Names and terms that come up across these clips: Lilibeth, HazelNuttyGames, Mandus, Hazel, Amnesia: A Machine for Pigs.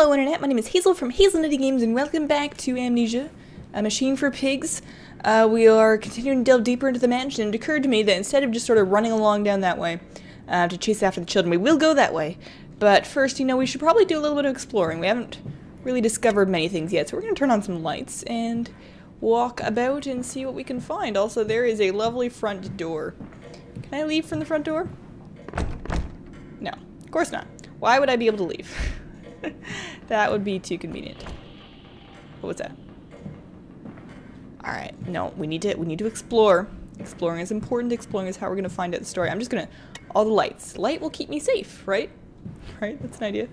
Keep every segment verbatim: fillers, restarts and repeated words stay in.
Hello Internet, my name is Hazel from HazelNuttyGames and welcome back to Amnesia, A Machine for Pigs. Uh, we are continuing to delve deeper into the mansion, and it occurred to me that instead of just sort of running along down that way uh, to chase after the children, we will go that way. But first, you know, we should probably do a little bit of exploring. We haven't really discovered many things yet, so we're going to turn on some lights and walk about and see what we can find. Also, there is a lovely front door. Can I leave from the front door? No, of course not. Why would I be able to leave? That would be too convenient. What was that? Alright, no, we need to we need to explore. Exploring is important. Exploring is how we're gonna find out the story. I'm just gonna all the lights. Light will keep me safe, right? Right? That's an idea.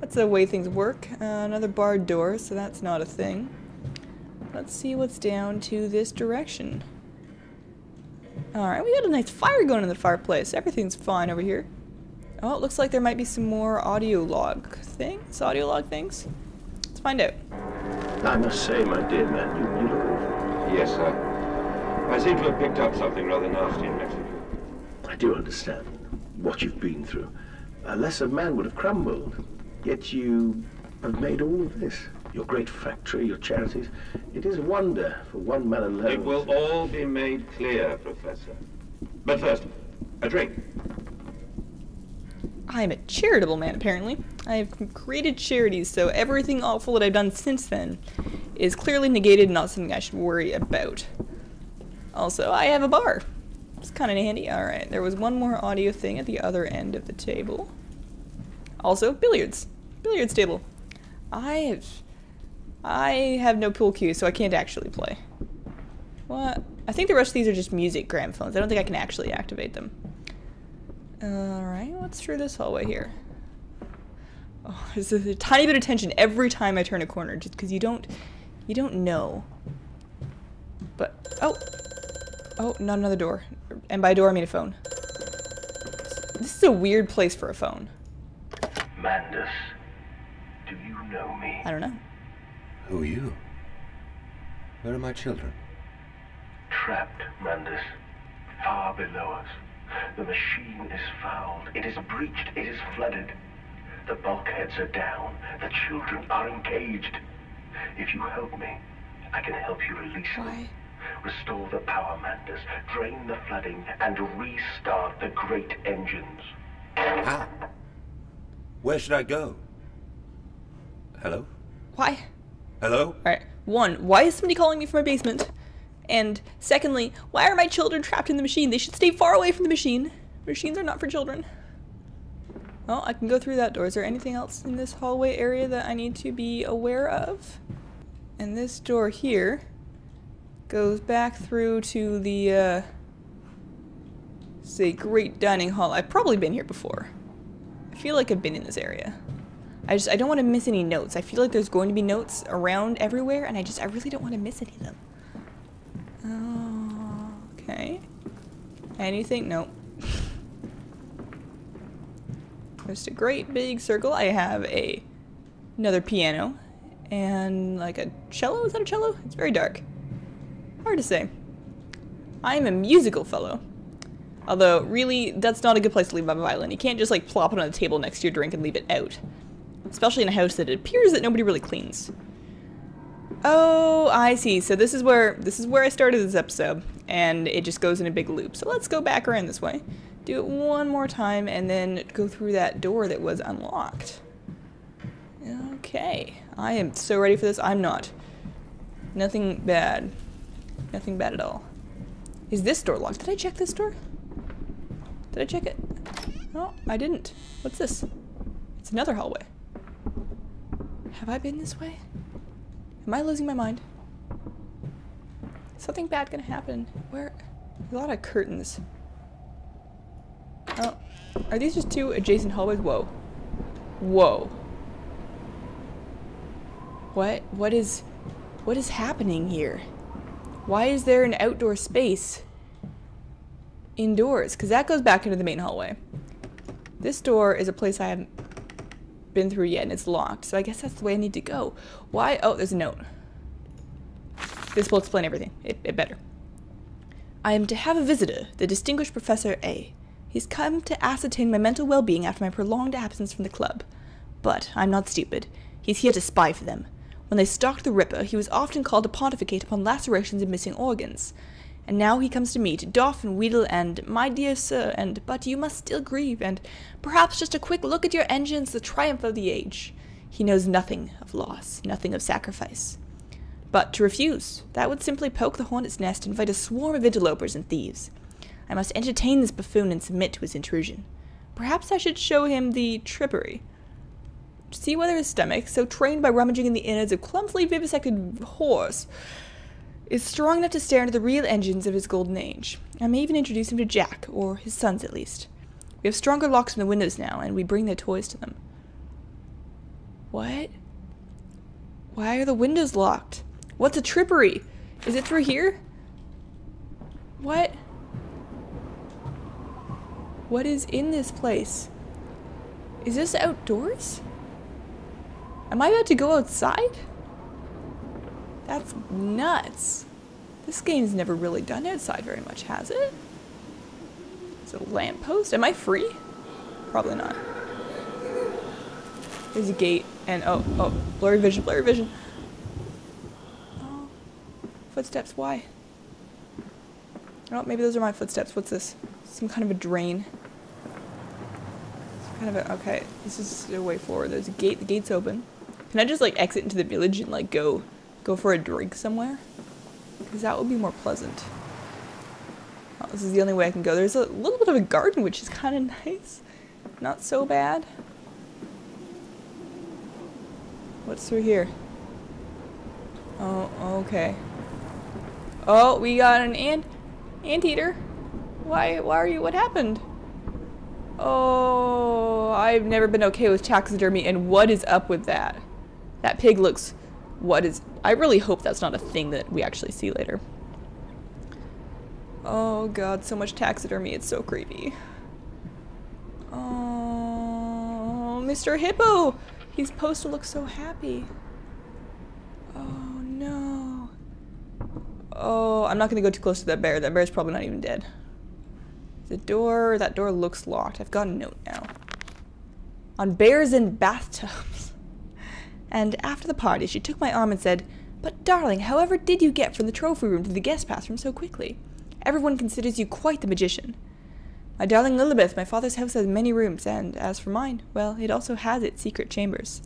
That's the way things work. Uh, another barred door, so that's not a thing. Let's see what's down to this direction. Alright, we got a nice fire going in the fireplace. Everything's fine over here. Oh, it looks like there might be some more audio log things. Audio log things. Let's find out. I must say, my dear man, you're beautiful. Yes, sir. I seem to have picked up something rather nasty in Mexico. I do understand what you've been through. A lesser man would have crumbled. Yet you have made all of this. Your great factory, your charities. It is a wonder for one man alone. It will all be made clear, Professor. But first, a drink. I'm a charitable man, apparently. I have created charities, so everything awful that I've done since then is clearly negated and not something I should worry about. Also, I have a bar. It's kind of handy. Alright, there was one more audio thing at the other end of the table. Also, billiards. Billiards table. I have... I have no pool cue, so I can't actually play. What? I think the rest of these are just music gramophones. I don't think I can actually activate them. Alright, what's through this hallway here? Oh, there's a tiny bit of tension every time I turn a corner, just because you don't, you don't know. But, oh! Oh, not another door. And by door, I mean a phone. This is a weird place for a phone. Mandus, do you know me? I don't know. Who are you? Where are my children? Trapped, Mandus. Far below us. The machine is fouled. It is breached. It is flooded. The bulkheads are down. The children are encaged. If you help me, I can help you release Why? them. Restore the power, Mandus. Drain the flooding and restart the great engines. How? Where should I go? Hello? Why? Hello? Alright. One, why is somebody calling me from my basement? And secondly, why are my children trapped in the machine? They should stay far away from the machine. Machines are not for children. Oh, I can go through that door. Is there anything else in this hallway area that I need to be aware of? And this door here goes back through to the, uh, say, great dining hall. I've probably been here before. I feel like I've been in this area. I just, I don't want to miss any notes. I feel like there's going to be notes around everywhere, and I just, I really don't want to miss any of them. Okay. Anything? Nope. Just a great big circle. I have a another piano and like a cello. Is that a cello? It's very dark. Hard to say. I'm a musical fellow. Although, really, that's not a good place to leave my violin. You can't just like plop it on the table next to your drink and leave it out. Especially in a house that it appears that nobody really cleans. Oh, I see. So this is where this is where I started this episode, and it just goes in a big loop. So let's go back around this way, do it one more time, and then go through that door that was unlocked. Okay, I am so ready for this. I'm not. Nothing bad. Nothing bad at all. Is this door locked? Did I check this door? Did I check it? No, I didn't. What's this? It's another hallway. Have I been this way? Am I losing my mind? Is something bad gonna happen? Where? A lot of curtains. Oh. Are these just two adjacent hallways? Whoa. Whoa. What? What is... What is happening here? Why is there an outdoor space indoors? Because that goes back into the main hallway. This door is a place I haven't been through yet, and it's locked, so I guess that's the way I need to go. Why? Oh, there's a note. This will explain everything. It, it better. I am to have a visitor, the distinguished Professor A. He's come to ascertain my mental well-being after my prolonged absence from the club. But I'm not stupid. He's here to spy for them. When they stalked the Ripper, he was often called to pontificate upon lacerations and missing organs. And now he comes to me to doff and wheedle and, my dear sir, and, but you must still grieve, and, perhaps just a quick look at your engines, the triumph of the age. He knows nothing of loss, nothing of sacrifice. But to refuse, that would simply poke the hornet's nest and invite a swarm of interlopers and thieves. I must entertain this buffoon and submit to his intrusion. Perhaps I should show him the trippery. See whether his stomach, so trained by rummaging in the innards of clumsily vivisected horse, is strong enough to stare into the real engines of his golden age. I may even introduce him to Jack, or his sons at least. We have stronger locks on the windows now, and we bring their toys to them. What? Why are the windows locked? What's a trippery? Is it through here? What? What is in this place? Is this outdoors? Am I about to go outside? That's nuts. This game's never really done outside very much, has it? It's a lamppost. Am I free? Probably not. There's a gate and oh, oh, blurry vision, blurry vision. Oh, footsteps, why? Oh, maybe those are my footsteps. What's this? Some kind of a drain. Some kind of a, okay, this is a way forward. There's a gate, the gate's open. Can I just like exit into the village and like go Go for a drink somewhere? Because that would be more pleasant. Oh, this is the only way I can go. There's a little bit of a garden, which is kind of nice. Not so bad. What's through here? Oh, okay. Oh, we got an ant, anteater. Why, why are you, what happened? Oh, I've never been okay with taxidermy, and what is up with that? That pig looks, what is, I really hope that's not a thing that we actually see later. Oh god, so much taxidermy, it's so creepy. Oh, Mister Hippo! He's supposed to look so happy. Oh no. Oh, I'm not gonna go too close to that bear. That bear's probably not even dead. The door, that door looks locked. I've got a note now. On bears in bathtubs. And after the party, she took my arm and said, "But darling, however did you get from the trophy room to the guest bathroom so quickly? Everyone considers you quite the magician." My darling Lilibeth, my father's house has many rooms, and as for mine, well, it also has its secret chambers.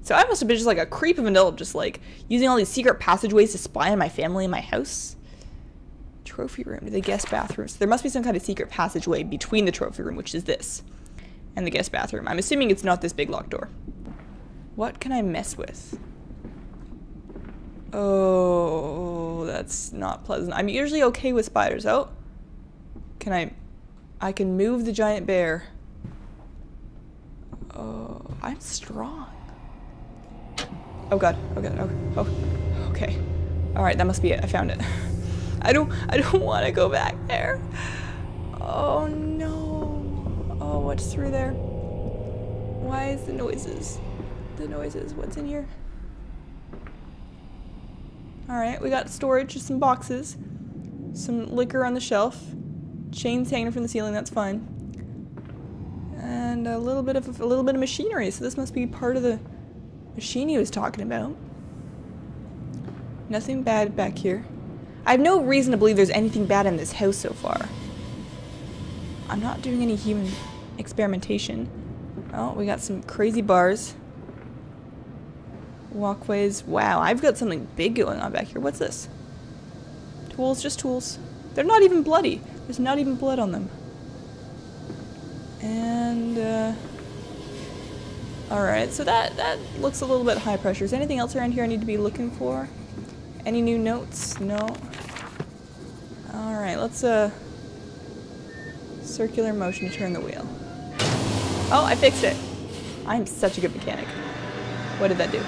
So I must have been just like a creep of an adult, just like, using all these secret passageways to spy on my family and my house. Trophy room to the guest bathroom. So there must be some kind of secret passageway between the trophy room, which is this, and the guest bathroom. I'm assuming it's not this big locked door. What can I mess with? Oh, that's not pleasant. I'm usually okay with spiders. Oh, can I, I can move the giant bear. Oh, I'm strong. Oh god, oh god, oh, oh, okay. All right, that must be it, I found it. I don't, I don't want to go back there. Oh no. Oh, what's through there? Why is the noises? The noises. What's in here? Alright, we got storage, just some boxes. Some liquor on the shelf. Chains hanging from the ceiling, that's fine. And a little bit of a little bit of machinery, so this must be part of the machine he was talking about. Nothing bad back here. I have no reason to believe there's anything bad in this house so far. I'm not doing any human experimentation. Oh, we got some crazy bars. Walkways. Wow, I've got something big going on back here. What's this? Tools, just tools. They're not even bloody. There's not even blood on them. And, uh... alright, so that, that looks a little bit high pressure. Is anything else around here I need to be looking for? Any new notes? No. Alright, let's, uh... circular motion to turn the wheel. Oh, I fixed it! I'm such a good mechanic. What did that do?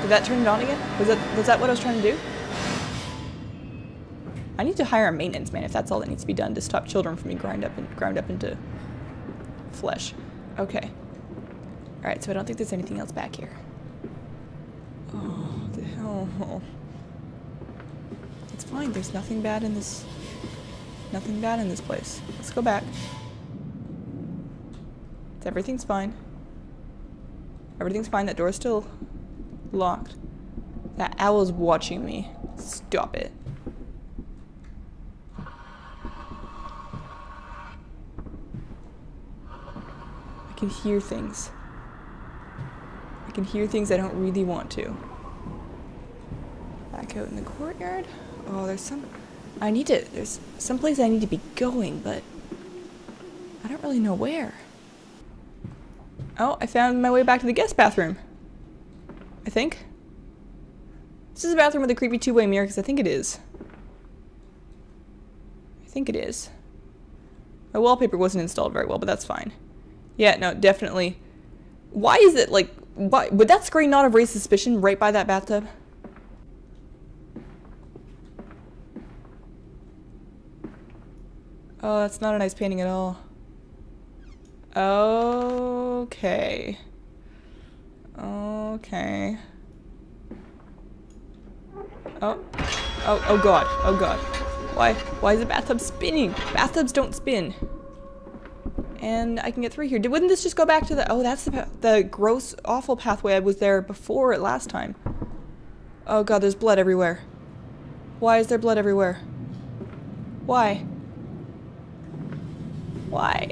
Did that turn it on again? Was that was that what I was trying to do? I need to hire a maintenance man if that's all that needs to be done to stop children from being ground up and ground up into flesh. Okay. All right. So I don't think there's anything else back here. Oh, the hell. It's fine. There's nothing bad in this. Nothing bad in this place. Let's go back. Everything's fine. Everything's fine. That door's still locked. That owl's watching me. Stop it. I can hear things. I can hear things I don't really want to. Back out in the courtyard. Oh, there's some... I need to... There's some place I need to be going, but... I don't really know where. Oh, I found my way back to the guest bathroom. I think. This is a bathroom with a creepy two-way mirror, because I think it is. I think it is. My wallpaper wasn't installed very well, but that's fine. Yeah, no, definitely. Why is it, like... Why, would that screen not have raised suspicion right by that bathtub? Oh, that's not a nice painting at all. Okay. Okay. Oh. Oh, oh god. Oh god. Why? Why is the bathtub spinning? Bathtubs don't spin. And I can get through here. Did, wouldn't this just go back to the... Oh, that's the, the gross, awful pathway I was there before last time. Oh god, there's blood everywhere. Why is there blood everywhere? Why? Why?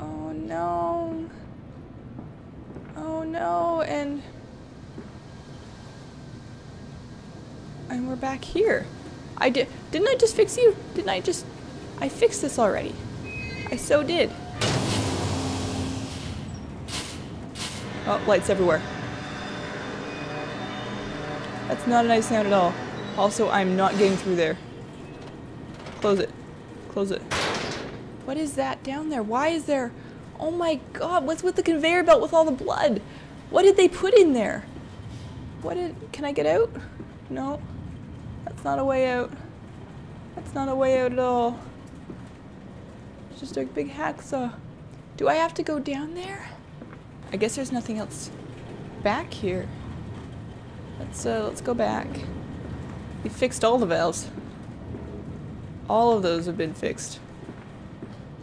Oh no. Oh no, and... And we're back here. I did- didn't I just fix you? Didn't I just- I fixed this already. I so did. Oh, lights everywhere. That's not a nice sound at all. Also, I'm not getting through there. Close it. Close it. What is that down there? Why is there... Oh my god, what's with the conveyor belt with all the blood? What did they put in there? What did... Can I get out? No. That's not a way out. That's not a way out at all. It's just a big hacksaw. Do I have to go down there? I guess there's nothing else back here. Let's, uh, let's go back. We fixed all the valves. All of those have been fixed.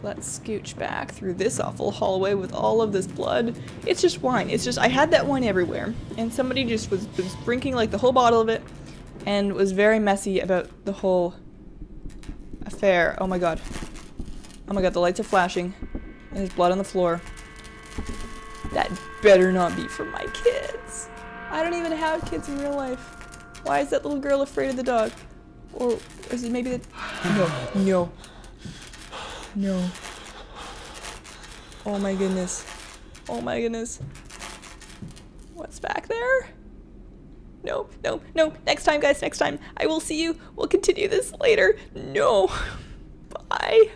Let's scooch back through this awful hallway with all of this blood. It's just wine. It's just, I had that wine everywhere. And somebody just was, was drinking like the whole bottle of it and was very messy about the whole affair. Oh my god. Oh my god, the lights are flashing. And there's blood on the floor. That better not be for my kids. I don't even have kids in real life. Why is that little girl afraid of the dog? Or is it maybe the... No. No. No. Oh my goodness. Oh my goodness. What's back there? No, no, no. Next time, guys, next time. I will see you. We'll continue this later. No. Bye.